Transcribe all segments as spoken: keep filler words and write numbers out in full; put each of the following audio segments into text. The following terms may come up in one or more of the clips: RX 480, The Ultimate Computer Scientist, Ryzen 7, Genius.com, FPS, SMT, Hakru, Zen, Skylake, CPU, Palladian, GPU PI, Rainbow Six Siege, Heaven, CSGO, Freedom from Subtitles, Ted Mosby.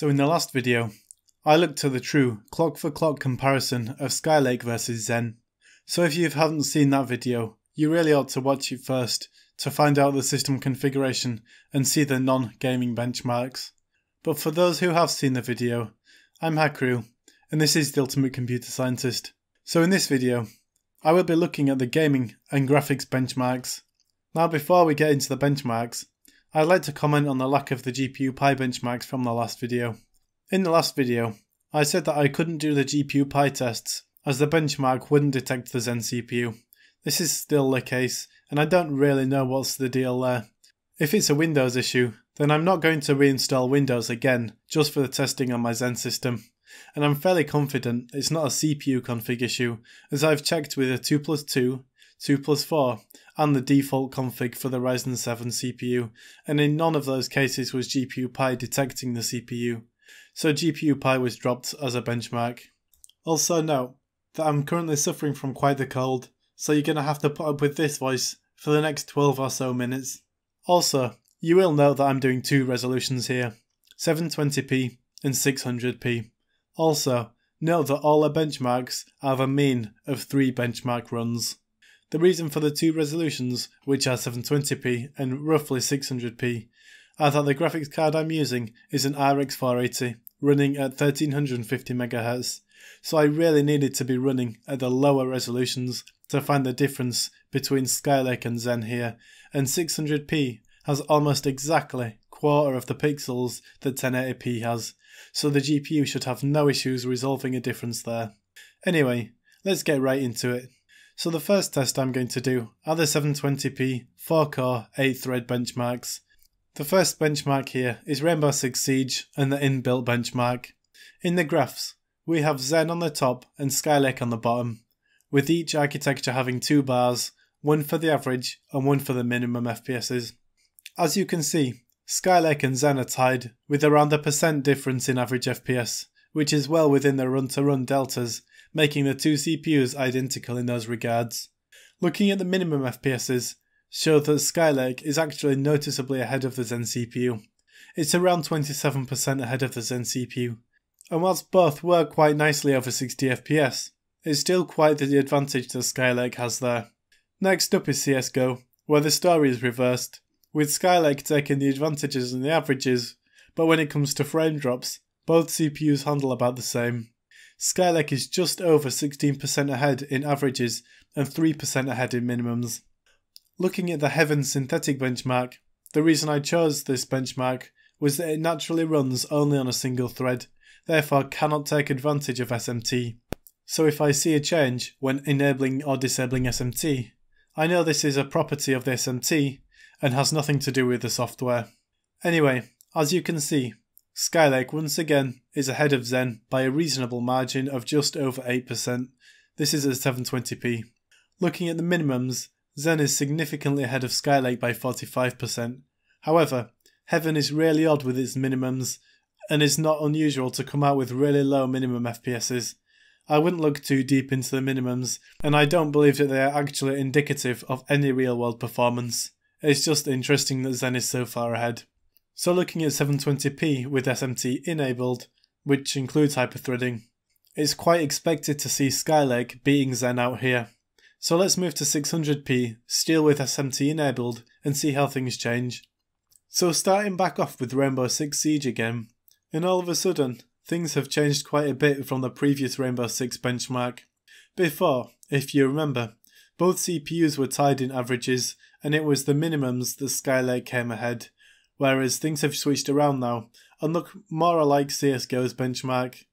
So in the last video, I looked at the true clock-for-clock comparison of Skylake versus Zen. So if you haven't seen that video, you really ought to watch it first to find out the system configuration and see the non-gaming benchmarks. But for those who have seen the video, I'm Hakru, and this is The Ultimate Computer Scientist. So in this video, I will be looking at the gaming and graphics benchmarks. Now before we get into the benchmarks, I'd like to comment on the lack of the G P U P I benchmarks from the last video. In the last video, I said that I couldn't do the G P U P I tests as the benchmark wouldn't detect the Zen C P U. This is still the case, and I don't really know what's the deal there. If it's a Windows issue, then I'm not going to reinstall Windows again just for the testing on my Zen system. And I'm fairly confident it's not a C P U config issue, as I've checked with a two plus two, two plus four and the default config for the Ryzen seven C P U, and in none of those cases was G P U P I detecting the C P U, so G P U P I was dropped as a benchmark. Also note that I'm currently suffering from quite the cold, so you're going to have to put up with this voice for the next twelve or so minutes. Also, you will note that I'm doing two resolutions here, seven twenty p and six hundred p. Also, note that all the benchmarks have a mean of three benchmark runs. The reason for the two resolutions, which are seven twenty p and roughly six hundred p, are that the graphics card I'm using is an R X four eighty running at thirteen fifty megahertz, so I really needed to be running at the lower resolutions to find the difference between Skylake and Zen here, and six hundred p has almost exactly a quarter of the pixels that ten eighty p has, so the G P U should have no issues resolving a difference there. Anyway, let's get right into it. So the first test I'm going to do are the seven twenty p four core eight thread benchmarks. The first benchmark here is Rainbow Six Siege and the inbuilt benchmark. In the graphs, we have Zen on the top and Skylake on the bottom, with each architecture having two bars, one for the average and one for the minimum F P Ss. As you can see, Skylake and Zen are tied with around a percent difference in average F P S, which is well within the run-to-run deltas, making the two C P Us identical in those regards. Looking at the minimum F P Ss showed that Skylake is actually noticeably ahead of the Zen C P U. It's around twenty-seven percent ahead of the Zen C P U, and whilst both were quite nicely over sixty F P S, it's still quite the advantage that Skylake has there. Next up is C S G O, where the story is reversed, with Skylake taking the advantages and the averages, but when it comes to frame drops, both C P Us handle about the same. Skylake is just over sixteen percent ahead in averages and three percent ahead in minimums. Looking at the Heaven synthetic benchmark, the reason I chose this benchmark was that it naturally runs only on a single thread, therefore cannot take advantage of S M T. So if I see a change when enabling or disabling S M T, I know this is a property of the S M T and has nothing to do with the software. Anyway, as you can see, Skylake once again is ahead of Zen by a reasonable margin of just over eight percent. This is at seven twenty p. Looking at the minimums, Zen is significantly ahead of Skylake by forty-five percent. However, Heaven is really odd with its minimums and is not unusual to come out with really low minimum F P Ss. I wouldn't look too deep into the minimums, and I don't believe that they are actually indicative of any real world performance. It's just interesting that Zen is so far ahead. So looking at seven twenty p with S M T enabled, which includes hyperthreading, it's quite expected to see Skylake beating Zen out here. So let's move to six hundred p, still with S M T enabled, and see how things change. So starting back off with Rainbow Six Siege again, and all of a sudden, things have changed quite a bit from the previous Rainbow Six benchmark. Before, if you remember, both C P Us were tied in averages, and it was the minimums that Skylake came ahead. Whereas things have switched around now and look more alike C S G O's benchmark.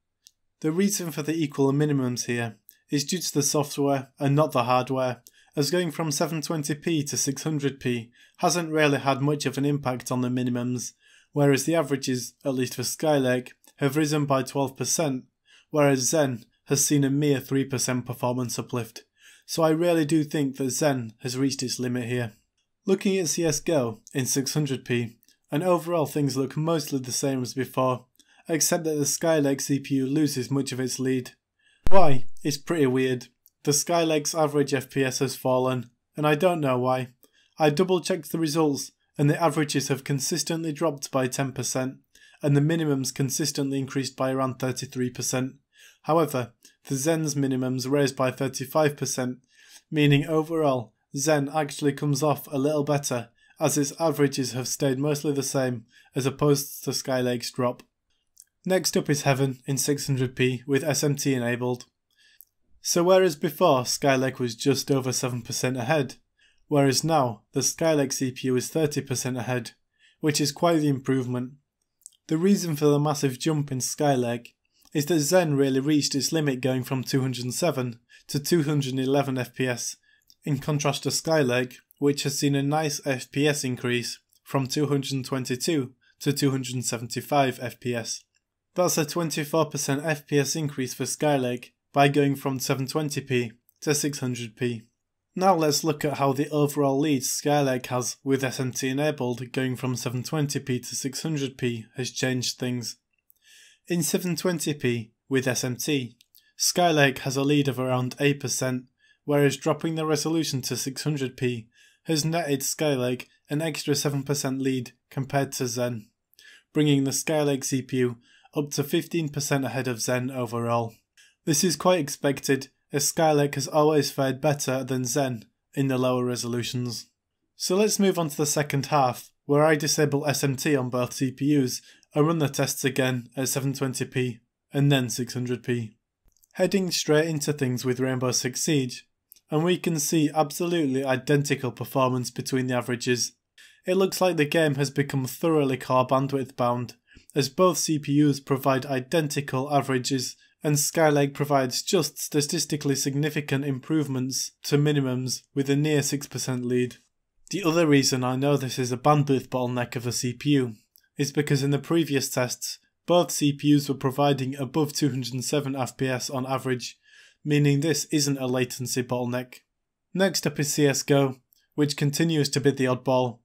The reason for the equal minimums here is due to the software and not the hardware, as going from seven twenty p to six hundred p hasn't really had much of an impact on the minimums, whereas the averages, at least for Skylake, have risen by twelve percent, whereas Zen has seen a mere three percent performance uplift. So I really do think that Zen has reached its limit here. Looking at C S G O in six hundred p, and overall things look mostly the same as before, except that the Skylake C P U loses much of its lead. Why? It's pretty weird. The Skylake's average F P S has fallen, and I don't know why. I double checked the results, and the averages have consistently dropped by ten percent, and the minimums consistently increased by around thirty-three percent. However, the Zen's minimums raised by thirty-five percent, meaning overall, Zen actually comes off a little better, as its averages have stayed mostly the same, as opposed to Skylake's drop. Next up is Heaven in six hundred p with S M T enabled. So whereas before Skylake was just over seven percent ahead, whereas now the Skylake C P U is thirty percent ahead, which is quite the improvement. The reason for the massive jump in Skylake is that Zen really reached its limit, going from two hundred seven to two hundred eleven F P S, in contrast to Skylake, which has seen a nice F P S increase from two hundred twenty-two to two hundred seventy-five F P S. That's a twenty-four percent F P S increase for Skylake by going from seven twenty p to six hundred p. Now let's look at how the overall lead Skylake has with S M T enabled going from seven twenty p to six hundred p has changed things. In seven twenty p with S M T, Skylake has a lead of around eight percent, whereas dropping the resolution to six hundred p has netted Skylake an extra seven percent lead compared to Zen, bringing the Skylake C P U up to fifteen percent ahead of Zen overall. This is quite expected, as Skylake has always fared better than Zen in the lower resolutions. So let's move on to the second half, where I disable S M T on both C P Us and run the tests again at seven twenty p and then six hundred p. Heading straight into things with Rainbow Six Siege, and we can see absolutely identical performance between the averages. It looks like the game has become thoroughly core bandwidth bound, as both C P Us provide identical averages and Skylake provides just statistically significant improvements to minimums with a near six percent lead. The other reason I know this is a bandwidth bottleneck of a C P U is because in the previous tests, both C P Us were providing above two hundred seven F P S on average, meaning this isn't a latency bottleneck. Next up is C S G O, which continues to be the oddball.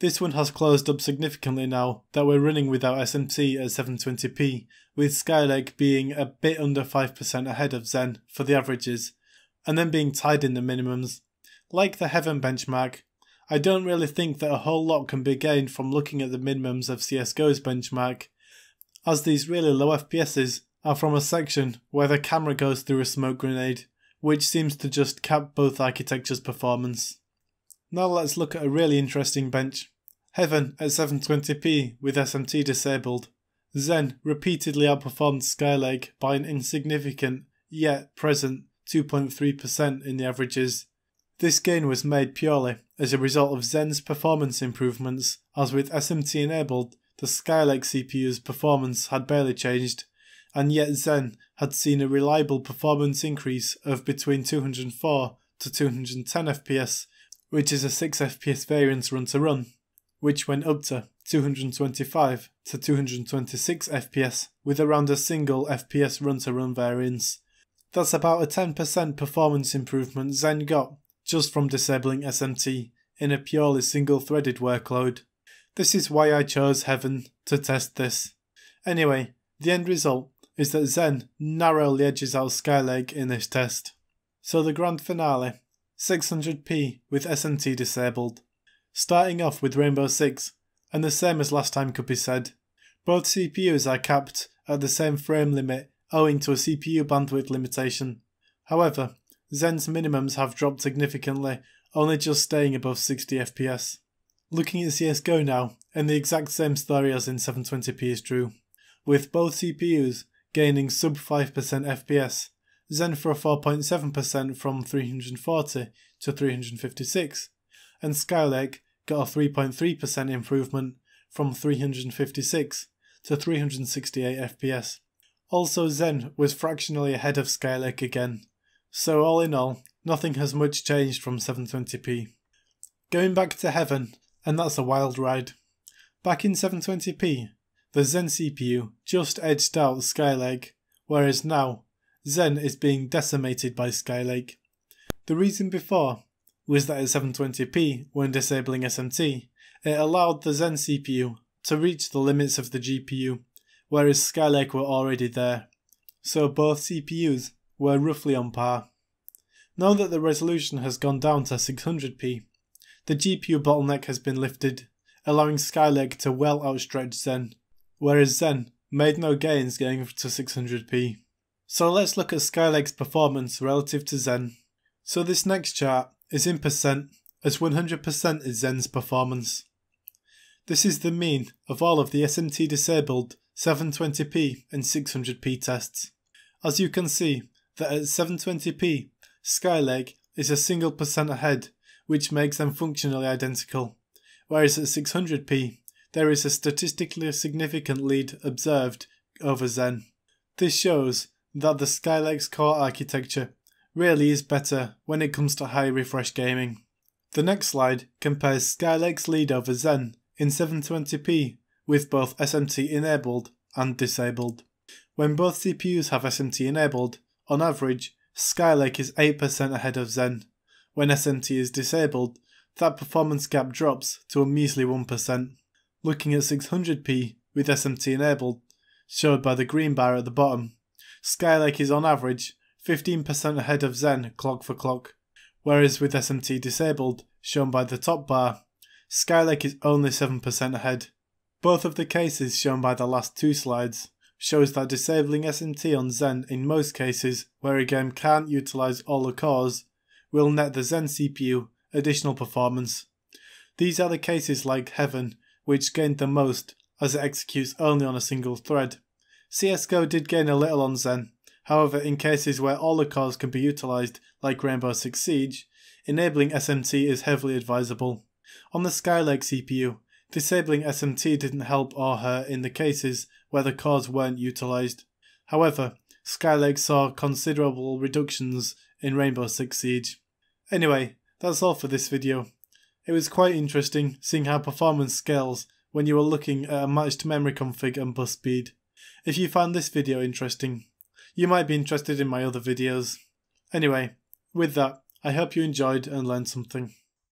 This one has closed up significantly now that we're running without S M T at seven twenty p, with Skylake being a bit under five percent ahead of Zen for the averages, and then being tied in the minimums. Like the Heaven benchmark, I don't really think that a whole lot can be gained from looking at the minimums of C S G O's benchmark, as these really low F P S's are from a section where the camera goes through a smoke grenade, which seems to just cap both architectures' performance. Now let's look at a really interesting bench. Heaven at seven twenty p with S M T disabled. Zen repeatedly outperformed Skylake by an insignificant, yet present, two point three percent in the averages. This gain was made purely as a result of Zen's performance improvements, as with S M T enabled, the Skylake C P U's performance had barely changed, and yet Zen had seen a reliable performance increase of between two hundred four to two hundred ten F P S, which is a six F P S variance run to run, which went up to two hundred twenty-five to two hundred twenty-six F P S with around a single F P S run to run variance. That's about a ten percent performance improvement Zen got just from disabling S M T in a purely single threaded workload. This is why I chose Heaven to test this. Anyway, the end result is that Zen narrowly edges out Skylake in this test. So the grand finale, six hundred p with S M T disabled. Starting off with Rainbow Six, and the same as last time could be said. Both C P Us are capped at the same frame limit owing to a C P U bandwidth limitation. However, Zen's minimums have dropped significantly, only just staying above sixty F P S. Looking at C S G O now, and the exact same story as in seven twenty p is true, with both C P Us gaining sub five percent F P S, Zen for a four point seven percent from three hundred forty to three hundred fifty-six, and Skylake got a three point three percent improvement from three hundred fifty-six to three hundred sixty-eight F P S. Also, Zen was fractionally ahead of Skylake again, so all in all, nothing has much changed from seven twenty p. Going back to Heaven, and that's a wild ride. Back in seven twenty p, the Zen C P U just edged out Skylake, whereas now, Zen is being decimated by Skylake. The reason before was that at seven twenty p, when disabling S M T, it allowed the Zen C P U to reach the limits of the G P U, whereas Skylake were already there. So both C P Us were roughly on par. Now that the resolution has gone down to six hundred p, the G P U bottleneck has been lifted, allowing Skylake to well outstretch Zen. whereas Zen made no gains going to six hundred p. So let's look at Skylake's performance relative to Zen. So this next chart is in percent, as one hundred percent is Zen's performance. This is the mean of all of the S M T disabled seven twenty p and six hundred p tests. As you can see that at seven twenty p, Skylake is a single percent ahead, which makes them functionally identical, whereas at six hundred p, there is a statistically significant lead observed over Zen. This shows that the Skylake's core architecture really is better when it comes to high refresh gaming. The next slide compares Skylake's lead over Zen in seven twenty p with both S M T enabled and disabled. When both C P Us have S M T enabled, on average, Skylake is eight percent ahead of Zen. When S M T is disabled, that performance gap drops to a measly one percent. Looking at six hundred p with S M T enabled, showed by the green bar at the bottom, Skylake is on average fifteen percent ahead of Zen clock for clock, whereas with S M T disabled, shown by the top bar, Skylake is only seven percent ahead. Both of the cases shown by the last two slides shows that disabling S M T on Zen in most cases where a game can't utilise all the cores will net the Zen C P U additional performance. These are the cases like Heaven, which gained the most as it executes only on a single thread. C S G O did gain a little on Zen, however in cases where all the cores can be utilised like Rainbow Six Siege, enabling S M T is heavily advisable. On the Skylake C P U, disabling S M T didn't help or hurt in the cases where the cores weren't utilised. However, Skylake saw considerable reductions in Rainbow Six Siege. Anyway, that's all for this video. It was quite interesting seeing how performance scales when you are looking at a matched memory config and bus speed. If you found this video interesting, you might be interested in my other videos. Anyway, with that, I hope you enjoyed and learned something.